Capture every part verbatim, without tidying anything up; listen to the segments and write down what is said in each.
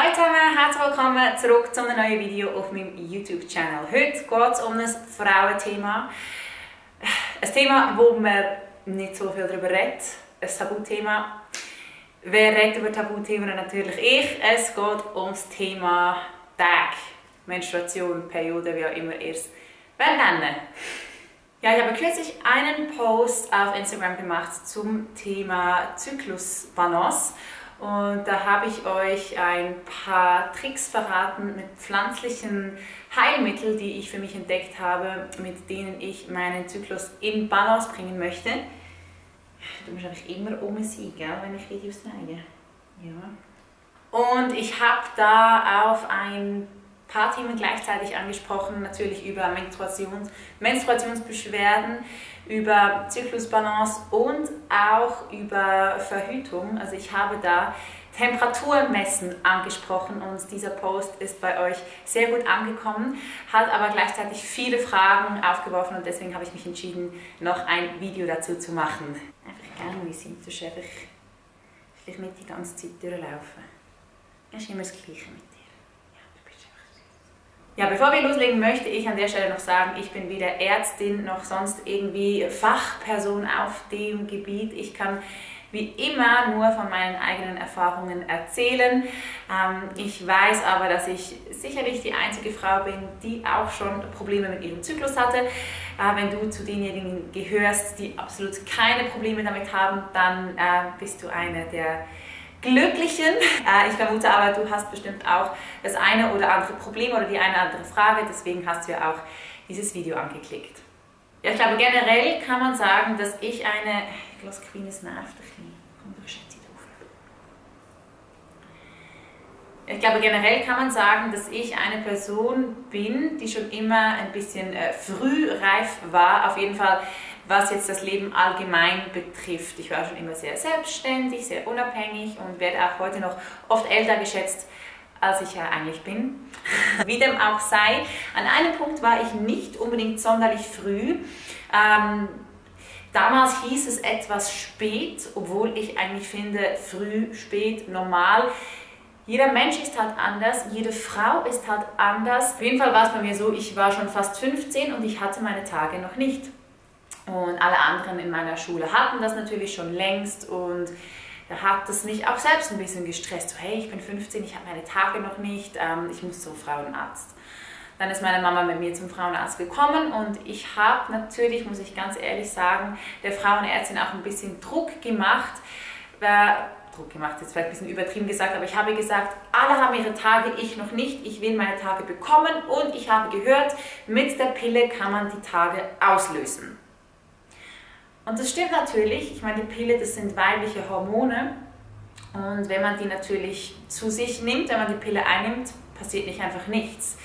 Hallo zusammen, herzlich willkommen zurück zu einem neuen Video auf meinem YouTube-Channel. Heute geht es um ein Frauenthema. Ein Thema, wo man nicht so viel darüber redet. Ein Tabuthema. Wer redet über Tabuthemen? Natürlich ich. Es geht um das Thema Tag, Menstruation, Periode, wie auch immer ihr es nennen. Ja, ich habe kürzlich einen Post auf Instagram gemacht zum Thema Zyklus Balance. Und da habe ich euch ein paar Tricks verraten mit pflanzlichen Heilmitteln, die ich für mich entdeckt habe, mit denen ich meinen Zyklus in Balance bringen möchte. Du musst mich immer um sein, gell, wenn ich Videos zeige. Ja. Und ich habe da auf ein paar Themen gleichzeitig angesprochen, natürlich über Menstruations Menstruationsbeschwerden, über Zyklusbalance und auch über Verhütung. Also ich habe da Temperaturmessen angesprochen und dieser Post ist bei euch sehr gut angekommen, hat aber gleichzeitig viele Fragen aufgeworfen und deswegen habe ich mich entschieden, noch ein Video dazu zu machen. Einfach gerne wie sind, sonst einfach vielleicht nicht die ganze Zeit durchlaufen. Das ist immer das Gleiche mit dir. Ja, bevor wir loslegen, möchte ich an der Stelle noch sagen, ich bin weder Ärztin noch sonst irgendwie Fachperson auf dem Gebiet. Ich kann wie immer nur von meinen eigenen Erfahrungen erzählen. Ich weiß aber, dass ich sicherlich die einzige Frau bin, die auch schon Probleme mit ihrem Zyklus hatte. Wenn du zu denjenigen gehörst, die absolut keine Probleme damit haben, dann bist du eine der Glücklichen. Ich vermute aber, du hast bestimmt auch das eine oder andere Problem oder die eine oder andere Frage, deswegen hast du ja auch dieses Video angeklickt. Ja, ich glaube, generell kann man sagen, dass ich eine... Ich lasse die Queen es nervt ein bisschen. Komm, du schätzt sie auf. Ich glaube, generell kann man sagen, dass ich eine Person bin, die schon immer ein bisschen frühreif war, auf jeden Fall, was jetzt das Leben allgemein betrifft. Ich war schon immer sehr selbstständig, sehr unabhängig und werde auch heute noch oft älter geschätzt, als ich ja eigentlich bin. Wie dem auch sei, an einem Punkt war ich nicht unbedingt sonderlich früh. Ähm, damals hieß es etwas spät, obwohl ich eigentlich finde, früh, spät, normal. Jeder Mensch ist halt anders, jede Frau ist halt anders. Auf jeden Fall war es bei mir so, ich war schon fast fünfzehn und ich hatte meine Tage noch nicht. Und alle anderen in meiner Schule hatten das natürlich schon längst und da hat das mich auch selbst ein bisschen gestresst. So, hey, ich bin fünfzehn, ich habe meine Tage noch nicht, ähm, ich muss zum Frauenarzt. Dann ist meine Mama mit mir zum Frauenarzt gekommen und ich habe natürlich, muss ich ganz ehrlich sagen, der Frauenärztin auch ein bisschen Druck gemacht. Äh, Druck gemacht, jetzt vielleicht ein bisschen übertrieben gesagt, aber ich habe gesagt, alle haben ihre Tage, ich noch nicht, ich will meine Tage bekommen und ich habe gehört, mit der Pille kann man die Tage auslösen. Und das stimmt natürlich, ich meine, die Pille, das sind weibliche Hormone und wenn man die natürlich zu sich nimmt, wenn man die Pille einnimmt, passiert nicht einfach nichts.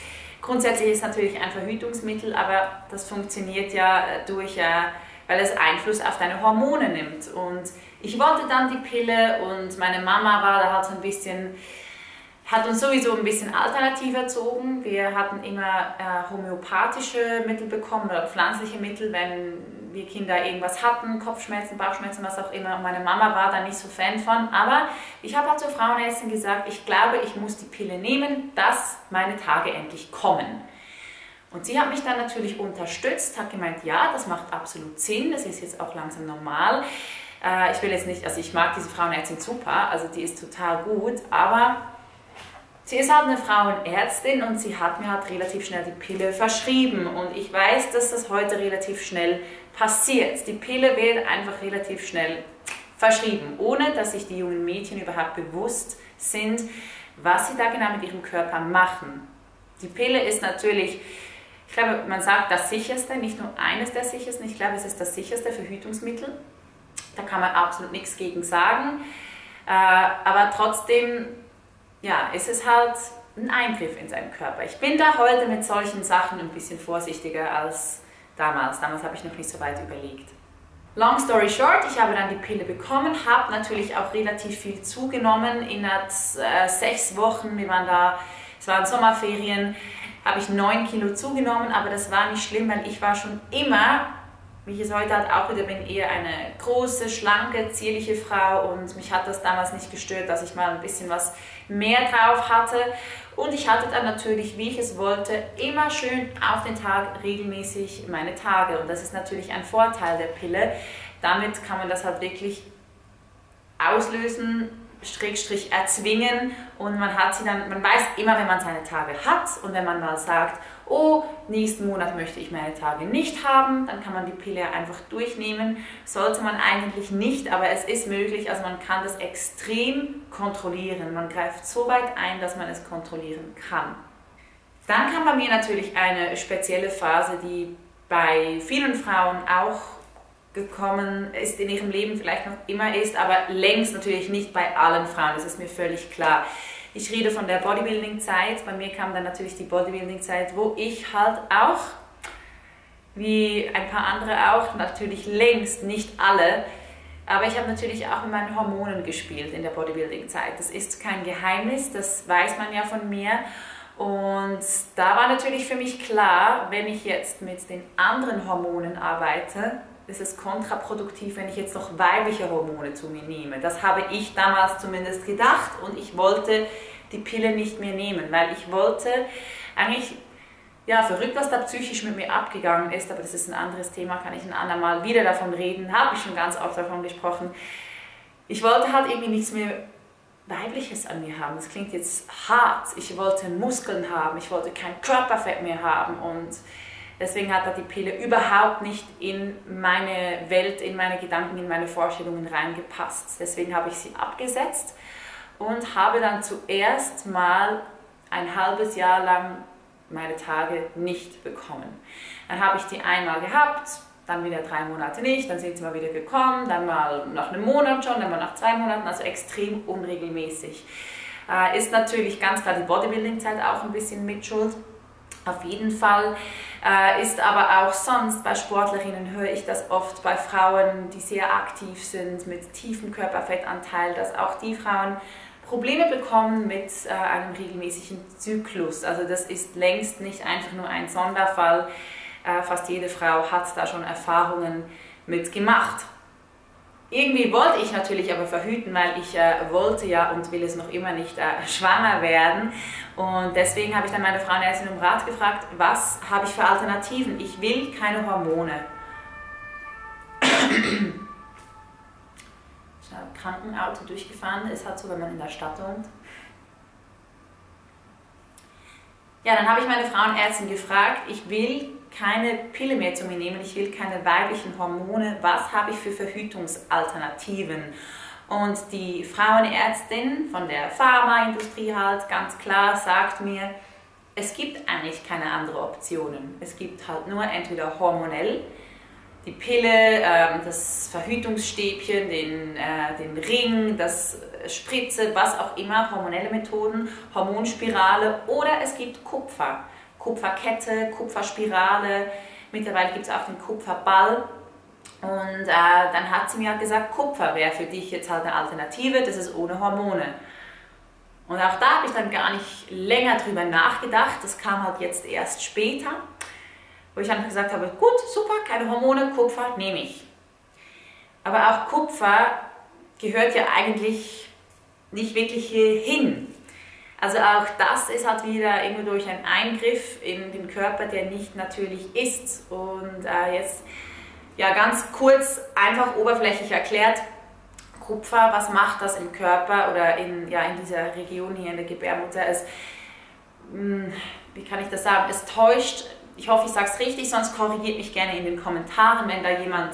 Grundsätzlich ist es natürlich ein Verhütungsmittel, aber das funktioniert ja durch, weil es Einfluss auf deine Hormone nimmt. Und ich wollte dann die Pille und meine Mama war da halt so ein bisschen... hat uns sowieso ein bisschen alternativ erzogen. Wir hatten immer äh, homöopathische Mittel bekommen oder pflanzliche Mittel, wenn wir Kinder irgendwas hatten, Kopfschmerzen, Bauchschmerzen, was auch immer. Und meine Mama war da nicht so Fan von. Aber ich habe halt zur Frauenärztin gesagt, ich glaube, ich muss die Pille nehmen, dass meine Tage endlich kommen. Und sie hat mich dann natürlich unterstützt, hat gemeint, ja, das macht absolut Sinn, das ist jetzt auch langsam normal. Äh, ich will jetzt nicht, also ich mag diese Frauenärztin super, also die ist total gut, aber... sie ist halt eine Frauenärztin und sie hat mir halt relativ schnell die Pille verschrieben und ich weiß, dass das heute relativ schnell passiert. Die Pille wird einfach relativ schnell verschrieben, ohne dass sich die jungen Mädchen überhaupt bewusst sind, was sie da genau mit ihrem Körper machen. Die Pille ist natürlich, ich glaube, man sagt das sicherste, nicht nur eines der sichersten, ich glaube, es ist das sicherste Verhütungsmittel. Da kann man absolut nichts gegen sagen, aber trotzdem... ja, es ist halt ein Eingriff in seinen Körper. Ich bin da heute mit solchen Sachen ein bisschen vorsichtiger als damals. Damals habe ich noch nicht so weit überlegt. Long story short, ich habe dann die Pille bekommen, habe natürlich auch relativ viel zugenommen. In äh, sechs Wochen, wir waren da, es waren Sommerferien, habe ich neun Kilo zugenommen, aber das war nicht schlimm, weil ich war schon immer Mich ist heute halt auch wieder, bin eher eine große, schlanke, zierliche Frau und mich hat das damals nicht gestört, dass ich mal ein bisschen was mehr drauf hatte. Und ich hatte dann natürlich, wie ich es wollte, immer schön auf den Tag regelmäßig meine Tage. Und das ist natürlich ein Vorteil der Pille. Damit kann man das halt wirklich auslösen, Schrägstrich erzwingen, und man hat sie dann, man weiß immer, wenn man seine Tage hat, und wenn man mal sagt, oh, nächsten Monat möchte ich meine Tage nicht haben, dann kann man die Pille einfach durchnehmen. Sollte man eigentlich nicht, aber es ist möglich, also man kann das extrem kontrollieren. Man greift so weit ein, dass man es kontrollieren kann. Dann kam bei mir natürlich eine spezielle Phase, die bei vielen Frauen auch gekommen ist, in ihrem Leben vielleicht noch immer ist, aber längst natürlich nicht bei allen Frauen, das ist mir völlig klar. Ich rede von der Bodybuilding-Zeit, bei mir kam dann natürlich die Bodybuilding-Zeit, wo ich halt auch, wie ein paar andere auch, natürlich längst nicht alle, aber ich habe natürlich auch mit meinen Hormonen gespielt in der Bodybuilding-Zeit. Das ist kein Geheimnis, das weiß man ja von mir. Und da war natürlich für mich klar, wenn ich jetzt mit den anderen Hormonen arbeite, es ist kontraproduktiv, wenn ich jetzt noch weibliche Hormone zu mir nehme. Das habe ich damals zumindest gedacht, und ich wollte die Pille nicht mehr nehmen, weil ich wollte eigentlich, ja, verrückt, was da psychisch mit mir abgegangen ist, aber das ist ein anderes Thema, kann ich ein andermal wieder davon reden, habe ich schon ganz oft davon gesprochen. Ich wollte halt irgendwie nichts mehr Weibliches an mir haben, das klingt jetzt hart. Ich wollte Muskeln haben, ich wollte kein Körperfett mehr haben, und deswegen hat da die Pille überhaupt nicht in meine Welt, in meine Gedanken, in meine Vorstellungen reingepasst. Deswegen habe ich sie abgesetzt und habe dann zuerst mal ein halbes Jahr lang meine Tage nicht bekommen. Dann habe ich die einmal gehabt, dann wieder drei Monate nicht, dann sind sie mal wieder gekommen, dann mal nach einem Monat schon, dann mal nach zwei Monaten, also extrem unregelmäßig. Äh, ist natürlich ganz klar die Bodybuilding-Zeit auch ein bisschen mit schuld. Auf jeden Fall, äh, ist aber auch sonst bei Sportlerinnen, höre ich das oft, bei Frauen, die sehr aktiv sind, mit tiefem Körperfettanteil, dass auch die Frauen Probleme bekommen mit äh, einem regelmäßigen Zyklus. Also das ist längst nicht einfach nur ein Sonderfall, äh, fast jede Frau hat da schon Erfahrungen mit gemacht. Irgendwie wollte ich natürlich aber verhüten, weil ich äh, wollte ja und will es noch immer nicht äh, schwanger werden. Und deswegen habe ich dann meine Frauenärztin um Rat gefragt, was habe ich für Alternativen? Ich will keine Hormone. Krankenauto durchgefahren, ist halt so, wenn man in der Stadt wohnt. Ja, dann habe ich meine Frauenärztin gefragt, ich will keine Pille mehr zu mir nehmen, ich will keine weiblichen Hormone, was habe ich für Verhütungsalternativen? Und die Frauenärztin von der Pharmaindustrie halt ganz klar sagt mir, es gibt eigentlich keine anderen Optionen. Es gibt halt nur entweder hormonell, die Pille, das Verhütungsstäbchen, den, den Ring, das Spritze, was auch immer, hormonelle Methoden, Hormonspirale, oder es gibt Kupfer. Kupferkette, Kupferspirale, mittlerweile gibt es auch den Kupferball. Und äh, dann hat sie mir halt gesagt, Kupfer wäre für dich jetzt halt eine Alternative, das ist ohne Hormone. Und auch da habe ich dann gar nicht länger drüber nachgedacht, das kam halt jetzt erst später, wo ich dann gesagt habe, gut, super, keine Hormone, Kupfer nehme ich. Aber auch Kupfer gehört ja eigentlich nicht wirklich hier hin. Also auch das ist halt wieder irgendwie durch einen Eingriff in den Körper, der nicht natürlich ist. Und äh, jetzt ja ganz kurz, einfach oberflächlich erklärt, Kupfer, was macht das im Körper oder in, ja, in dieser Region hier in der Gebärmutter? Es, mh, wie kann ich das sagen? Es täuscht, ich hoffe, ich sage es richtig, sonst korrigiert mich gerne in den Kommentaren, wenn da jemand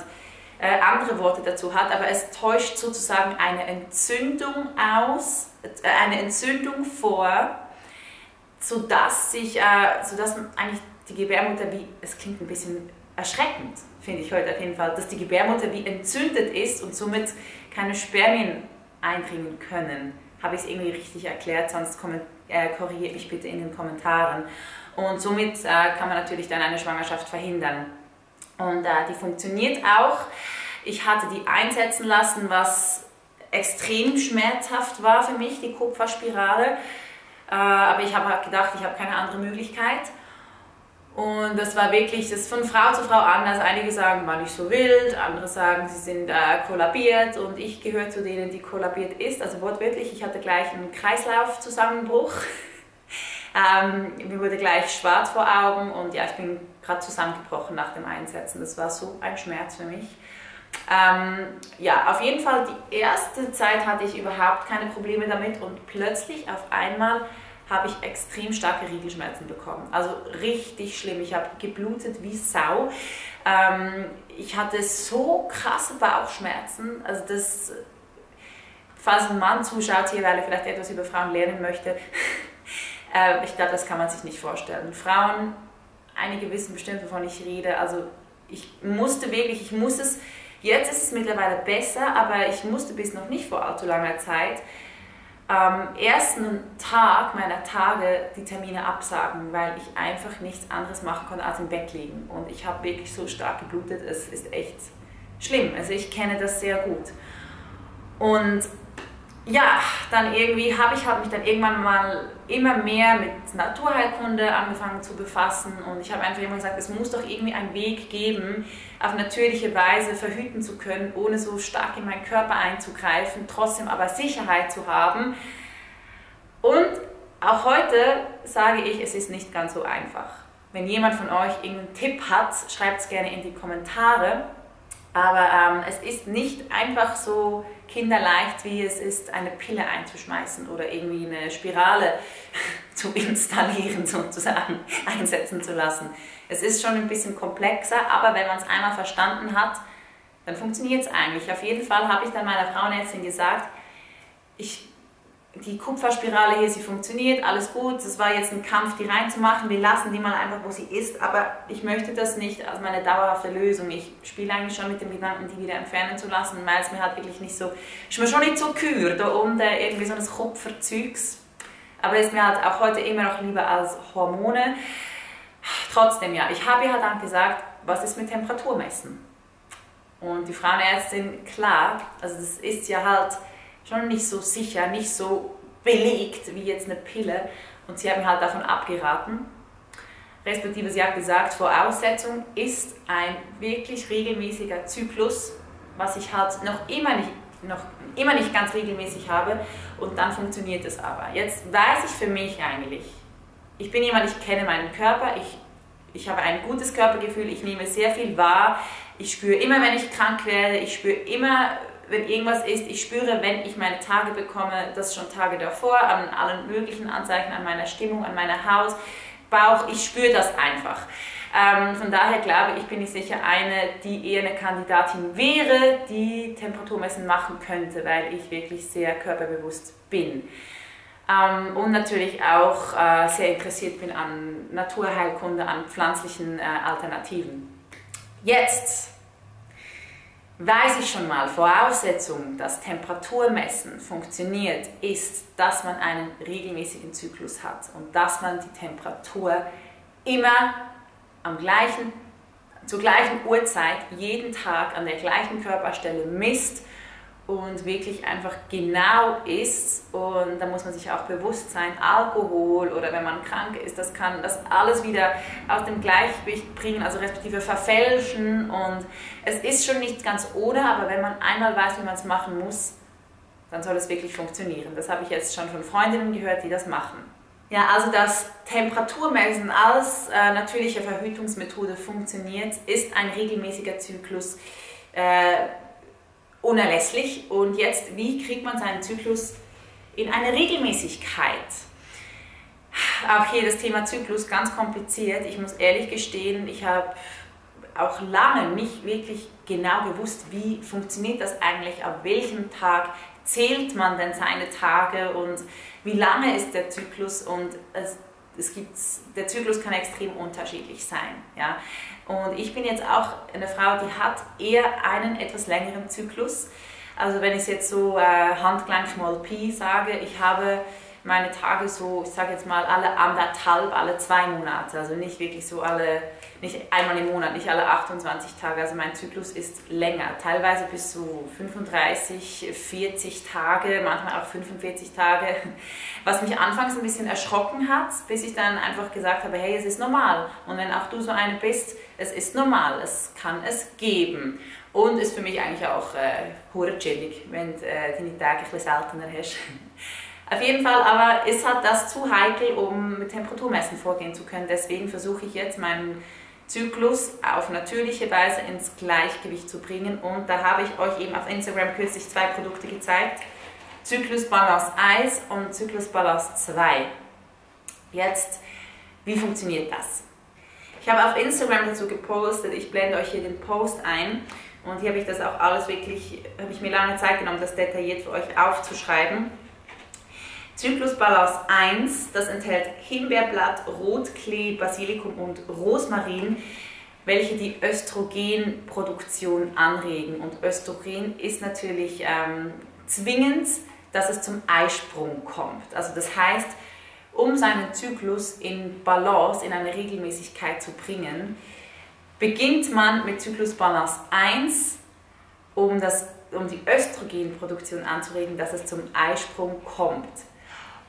äh, andere Worte dazu hat, aber es täuscht sozusagen eine Entzündung aus, eine Entzündung vor, sodass sich, äh, sodass eigentlich die Gebärmutter, wie, es klingt ein bisschen erschreckend, finde ich heute auf jeden Fall, dass die Gebärmutter wie entzündet ist und somit keine Spermien eindringen können. Habe ich es irgendwie richtig erklärt, sonst äh, korrigiert mich bitte in den Kommentaren. Und somit äh, kann man natürlich dann eine Schwangerschaft verhindern. Und äh, die funktioniert auch. Ich hatte die einsetzen lassen, was extrem schmerzhaft war für mich, die Kupferspirale, aber ich habe gedacht, ich habe keine andere Möglichkeit, Und das war wirklich, das ist von Frau zu Frau anders. Einige sagen, war nicht so wild, andere sagen, sie sind äh, kollabiert, und ich gehöre zu denen, die kollabiert ist. Also wortwörtlich, ich hatte gleich einen Kreislaufzusammenbruch. ähm, mir wurde gleich schwarz vor Augen und ja, ich bin gerade zusammengebrochen nach dem Einsetzen. Das war so ein Schmerz für mich. Ähm, ja, auf jeden Fall, die erste Zeit hatte ich überhaupt keine Probleme damit, und plötzlich auf einmal habe ich extrem starke Riegelschmerzen bekommen. Also richtig schlimm. Ich habe geblutet wie Sau. Ähm, ich hatte so krasse Bauchschmerzen. Also das, falls ein Mann zuschaut hier, weil er vielleicht etwas über Frauen lernen möchte, äh, ich glaube, das kann man sich nicht vorstellen. Frauen, einige wissen bestimmt, wovon ich rede. Also ich musste wirklich, ich muss es, jetzt ist es mittlerweile besser, aber ich musste bis noch nicht vor allzu langer Zeit am ersten Tag meiner Tage die Termine absagen, weil ich einfach nichts anderes machen konnte als im Bett liegen. Und ich habe wirklich so stark geblutet, es ist echt schlimm. Also ich kenne das sehr gut. Und ja, dann irgendwie habe ich hab mich dann irgendwann mal immer mehr mit Naturheilkunde angefangen zu befassen, und ich habe einfach immer gesagt, es muss doch irgendwie einen Weg geben, auf natürliche Weise verhüten zu können, ohne so stark in meinen Körper einzugreifen, trotzdem aber Sicherheit zu haben. Und auch heute sage ich, es ist nicht ganz so einfach. Wenn jemand von euch irgendeinen Tipp hat, schreibt es gerne in die Kommentare. Aber ähm, es ist nicht einfach so kinderleicht, wie es ist, eine Pille einzuschmeißen oder irgendwie eine Spirale zu installieren, sozusagen, einsetzen zu lassen. Es ist schon ein bisschen komplexer, aber wenn man es einmal verstanden hat, dann funktioniert es eigentlich. Auf jeden Fall habe ich dann meiner Frauenärztin gesagt, ich, die Kupferspirale hier, sie funktioniert, alles gut, es war jetzt ein Kampf, die reinzumachen, wir lassen die mal einfach, wo sie ist, aber ich möchte das nicht als meine dauerhafte Lösung. Ich spiele eigentlich schon mit dem Gedanken, die wieder entfernen zu lassen, weil es mir halt wirklich nicht so, ist mir schon nicht so kühl, da unten irgendwie so ein Kupferzeugs, aber es ist mir halt auch heute immer noch lieber als Hormone. Trotzdem, ja, ich habe ihr halt dann gesagt, was ist mit Temperatur messen? Und die Frauenärztin, klar, also das ist ja halt schon nicht so sicher, nicht so belegt wie jetzt eine Pille, und sie haben halt davon abgeraten, respektive sie hat gesagt, Voraussetzung ist ein wirklich regelmäßiger Zyklus, was ich halt noch immer nicht, noch immer nicht ganz regelmäßig habe, und dann funktioniert es aber. Jetzt weiß ich für mich eigentlich, ich bin jemand, ich kenne meinen Körper, ich, ich habe ein gutes Körpergefühl, ich nehme sehr viel wahr, ich spüre immer, wenn ich krank werde, ich spüre immer, wenn irgendwas ist, ich spüre, wenn ich meine Tage bekomme, das schon Tage davor, an allen möglichen Anzeichen, an meiner Stimmung, an meiner Haut, Bauch, ich spüre das einfach. Ähm, von daher glaube ich, bin ich sicher eine, die eher eine Kandidatin wäre, die Temperaturmessen machen könnte, weil ich wirklich sehr körperbewusst bin. Ähm, und natürlich auch äh, sehr interessiert bin an Naturheilkunde, an pflanzlichen äh, Alternativen. Jetzt weiß ich schon mal, Voraussetzung, dass Temperaturmessen funktioniert, ist, dass man einen regelmäßigen Zyklus hat und dass man die Temperatur immer am gleichen, zur gleichen Uhrzeit, jeden Tag an der gleichen Körperstelle misst und wirklich einfach genau ist. Und da muss man sich auch bewusst sein, Alkohol oder wenn man krank ist, das kann das alles wieder aus dem Gleichgewicht bringen, also respektive verfälschen, und es ist schon nicht ganz ohne, aber wenn man einmal weiß, wie man es machen muss, dann soll es wirklich funktionieren. Das habe ich jetzt schon von Freundinnen gehört, die das machen. Ja, also dass Temperaturmessen als äh, natürliche Verhütungsmethode funktioniert, ist ein regelmäßiger Zyklus äh, unerlässlich. Und jetzt, wie kriegt man seinen Zyklus in eine Regelmäßigkeit? Auch hier das Thema Zyklus, ganz kompliziert. Ich muss ehrlich gestehen, ich habe auch lange nicht wirklich genau gewusst, wie funktioniert das eigentlich, auf welchem Tag zählt man denn seine Tage und wie lange ist der Zyklus, und es, es gibt, der Zyklus kann extrem unterschiedlich sein. Ja? Und ich bin jetzt auch eine Frau, die hat eher einen etwas längeren Zyklus. Also wenn ich es jetzt so äh, Handgelenk Small P sage, ich habe meine Tage so, ich sage jetzt mal, alle anderthalb, alle zwei Monate. Also nicht wirklich so alle, nicht einmal im Monat, nicht alle achtundzwanzig Tage. Also mein Zyklus ist länger, teilweise bis zu fünfunddreißig, vierzig Tage, manchmal auch fünfundvierzig Tage. Was mich anfangs ein bisschen erschrocken hat, bis ich dann einfach gesagt habe, hey, es ist normal. Und wenn auch du so eine bist, es ist normal, es kann es geben. Und ist für mich eigentlich auch äh, hure chillig, wenn du äh, deine Tage etwas seltener hast. Auf jeden Fall, aber ist halt das zu heikel, um mit Temperaturmessen vorgehen zu können. Deswegen versuche ich jetzt meinen Zyklus auf natürliche Weise ins Gleichgewicht zu bringen. Und da habe ich euch eben auf Instagram kürzlich zwei Produkte gezeigt. Zyklus Balance eins und Zyklus Balance zwei. Jetzt, wie funktioniert das? Ich habe auf Instagram dazu gepostet, ich blende euch hier den Post ein. Und hier habe ich das auch alles wirklich, habe ich mir lange Zeit genommen, das detailliert für euch aufzuschreiben. Zyklus Balance eins, das enthält Himbeerblatt, Rotklee, Basilikum und Rosmarin, welche die Östrogenproduktion anregen. Und Östrogen ist natürlich ähm, zwingend, dass es zum Eisprung kommt. Also das heißt, um seinen Zyklus in Balance, in eine Regelmäßigkeit zu bringen, beginnt man mit Zyklus Balance eins, um, das, um die Östrogenproduktion anzuregen, dass es zum Eisprung kommt.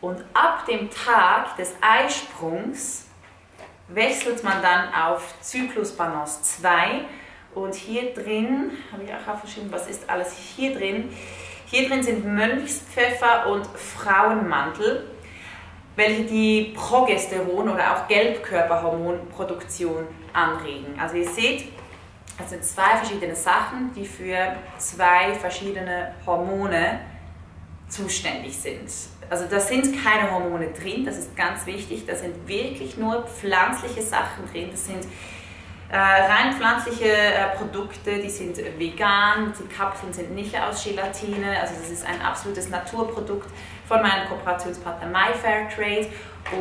Und ab dem Tag des Eisprungs wechselt man dann auf Zyklus Balance zwei. Und hier drin, habe ich auch aufgeschrieben, was ist alles hier drin? Hier drin sind Mönchspfeffer und Frauenmantel, welche die Progesteron- oder auch Gelbkörperhormonproduktion anregen. Also ihr seht, das sind zwei verschiedene Sachen, die für zwei verschiedene Hormone zuständig sind. Also da sind keine Hormone drin, das ist ganz wichtig, da sind wirklich nur pflanzliche Sachen drin, das sind äh, rein pflanzliche äh, Produkte, die sind vegan, die Kapseln sind nicht aus Gelatine, also das ist ein absolutes Naturprodukt von meinem Kooperationspartner MyFairtrade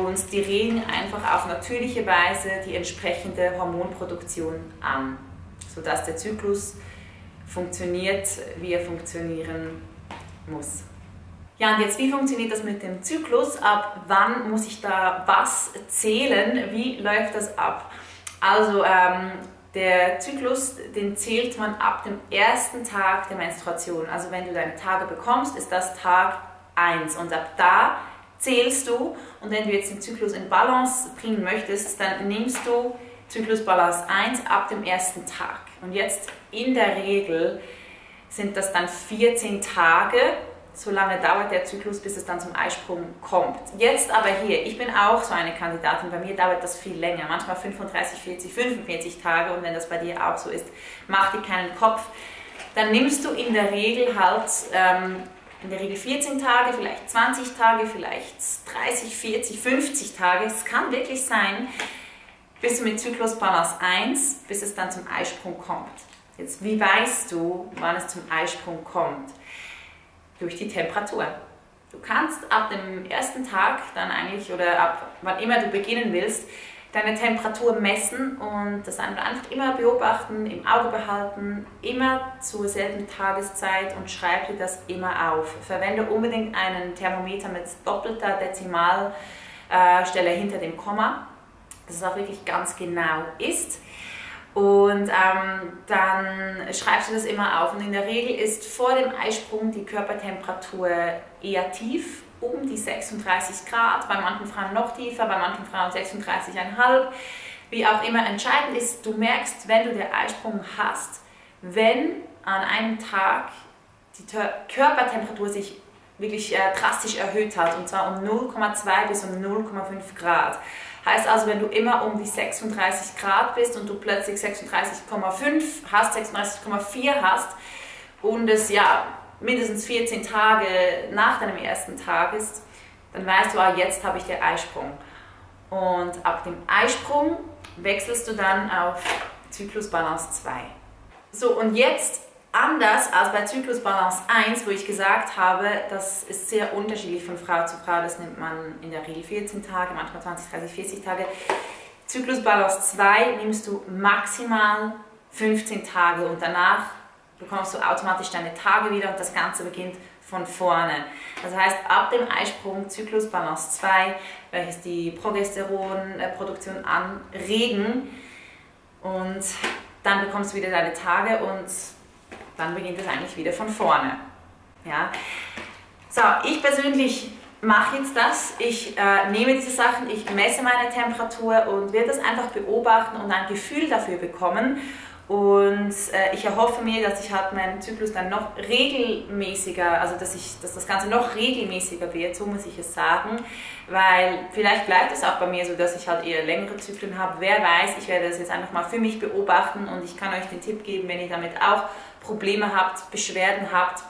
und die regen einfach auf natürliche Weise die entsprechende Hormonproduktion an, sodass der Zyklus funktioniert, wie er funktionieren muss. Ja, und jetzt, wie funktioniert das mit dem Zyklus? Ab wann muss ich da was zählen? Wie läuft das ab? Also ähm, der Zyklus, den zählt man ab dem ersten Tag der Menstruation. Also wenn du deine Tage bekommst, ist das Tag eins und ab da zählst du. Und wenn du jetzt den Zyklus in Balance bringen möchtest, dann nimmst du Zyklus Balance eins ab dem ersten Tag. Und jetzt in der Regel sind das dann vierzehn Tage. So lange dauert der Zyklus, bis es dann zum Eisprung kommt. Jetzt aber hier, ich bin auch so eine Kandidatin, bei mir dauert das viel länger, manchmal fünfunddreißig, vierzig, fünfundvierzig Tage und wenn das bei dir auch so ist, mach dir keinen Kopf. Dann nimmst du in der Regel halt, ähm, in der Regel vierzehn Tage, vielleicht zwanzig Tage, vielleicht dreißig, vierzig, fünfzig Tage, es kann wirklich sein, bis du mit Zyklus Balance eins, bis es dann zum Eisprung kommt. Jetzt, wie weißt du, wann es zum Eisprung kommt? Durch die Temperatur. Du kannst ab dem ersten Tag dann eigentlich oder ab wann immer du beginnen willst, deine Temperatur messen und das einfach immer beobachten, im Auge behalten, immer zur selben Tageszeit und schreib dir das immer auf. Verwende unbedingt einen Thermometer mit doppelter Dezimalstelle hinter dem Komma, dass es auch wirklich ganz genau ist. Und ähm, dann schreibst du das immer auf und in der Regel ist vor dem Eisprung die Körpertemperatur eher tief, um die sechsunddreißig Grad, bei manchen Frauen noch tiefer, bei manchen Frauen sechsunddreißig Komma fünf. Wie auch immer, entscheidend ist, du merkst, wenn du den Eisprung hast, wenn an einem Tag die Körpertemperatur sich wirklich äh, drastisch erhöht hat, und zwar um null Komma zwei bis um null Komma fünf Grad. Heißt also, wenn du immer um die sechsunddreißig Grad bist und du plötzlich sechsunddreißig Komma fünf hast, sechsunddreißig Komma vier hast und es ja mindestens vierzehn Tage nach deinem ersten Tag ist, dann weißt du, ah, jetzt habe ich den Eisprung. Und ab dem Eisprung wechselst du dann auf Zyklus Balance zwei. So, und jetzt anders als bei Zyklus Balance eins, wo ich gesagt habe, das ist sehr unterschiedlich von Frau zu Frau, das nimmt man in der Regel vierzehn Tage, manchmal zwanzig, dreißig, vierzig Tage. Zyklus Balance zwei nimmst du maximal fünfzehn Tage und danach bekommst du automatisch deine Tage wieder und das Ganze beginnt von vorne. Das heißt, ab dem Eisprung Zyklus Balance zwei, welches die Progesteronproduktion anregen, und dann bekommst du wieder deine Tage und dann beginnt es eigentlich wieder von vorne. Ja. So, ich persönlich mache jetzt das. Ich äh, nehme diese Sachen, ich messe meine Temperatur und werde das einfach beobachten und ein Gefühl dafür bekommen. Und äh, ich erhoffe mir, dass ich halt meinen Zyklus dann noch regelmäßiger, also dass, ich, dass das Ganze noch regelmäßiger wird, so muss ich es sagen. Weil vielleicht bleibt es auch bei mir so, dass ich halt eher längere Zyklen habe. Wer weiß, ich werde das jetzt einfach mal für mich beobachten und ich kann euch den Tipp geben, wenn ihr damit auch Probleme habt, Beschwerden habt,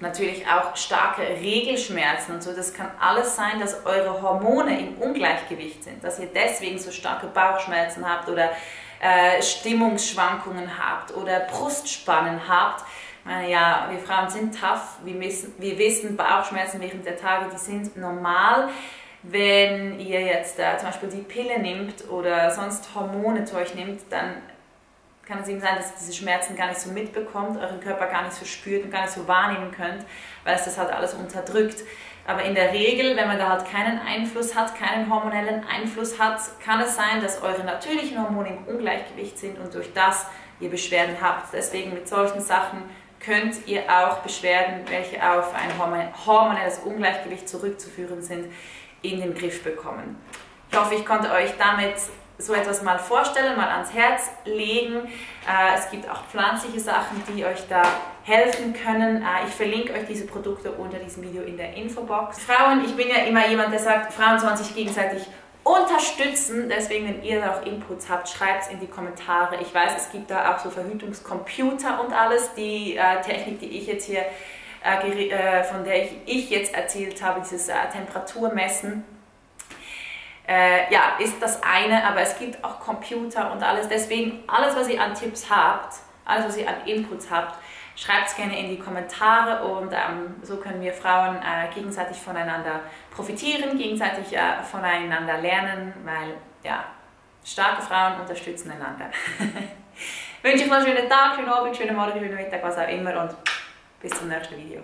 natürlich auch starke Regelschmerzen und so. Das kann alles sein, dass eure Hormone im Ungleichgewicht sind, dass ihr deswegen so starke Bauchschmerzen habt oder Stimmungsschwankungen habt oder Brustspannen habt. Ja, wir Frauen sind tough, wir wissen, wir wissen, Bauchschmerzen während der Tage, die sind normal. Wenn ihr jetzt äh, zum Beispiel die Pille nehmt oder sonst Hormone zu euch nehmt, dann kann es eben sein, dass ihr diese Schmerzen gar nicht so mitbekommt, euren Körper gar nicht so spürt und gar nicht so wahrnehmen könnt, weil es das halt alles unterdrückt. Aber in der Regel, wenn man da halt keinen Einfluss hat, keinen hormonellen Einfluss hat, kann es sein, dass eure natürlichen Hormone im Ungleichgewicht sind und durch das ihr Beschwerden habt. Deswegen mit solchen Sachen könnt ihr auch Beschwerden, welche auf ein hormonelles Ungleichgewicht zurückzuführen sind, in den Griff bekommen. Ich hoffe, ich konnte euch damit so etwas mal vorstellen, mal ans Herz legen. Es gibt auch pflanzliche Sachen, die euch da helfen können. Ich verlinke euch diese Produkte unter diesem Video in der Infobox. Frauen, ich bin ja immer jemand, der sagt, Frauen sollen sich gegenseitig unterstützen. Deswegen, wenn ihr da auch Inputs habt, schreibt es in die Kommentare. Ich weiß, es gibt da auch so Verhütungscomputer und alles. Die äh, Technik, die ich jetzt hier, äh, von der ich, ich jetzt erzählt habe, dieses äh, Temperaturmessen, Äh, ja, ist das eine, aber es gibt auch Computer und alles. Deswegen, alles, was ihr an Tipps habt, alles, was ihr an Inputs habt, schreibt es gerne in die Kommentare und ähm, so können wir Frauen äh, gegenseitig voneinander profitieren, gegenseitig äh, voneinander lernen, weil, ja, starke Frauen unterstützen einander. Wünsche euch noch einen schönen Tag, schönen Abend, schönen Morgen, schönen Mittag, was auch immer, und bis zum nächsten Video.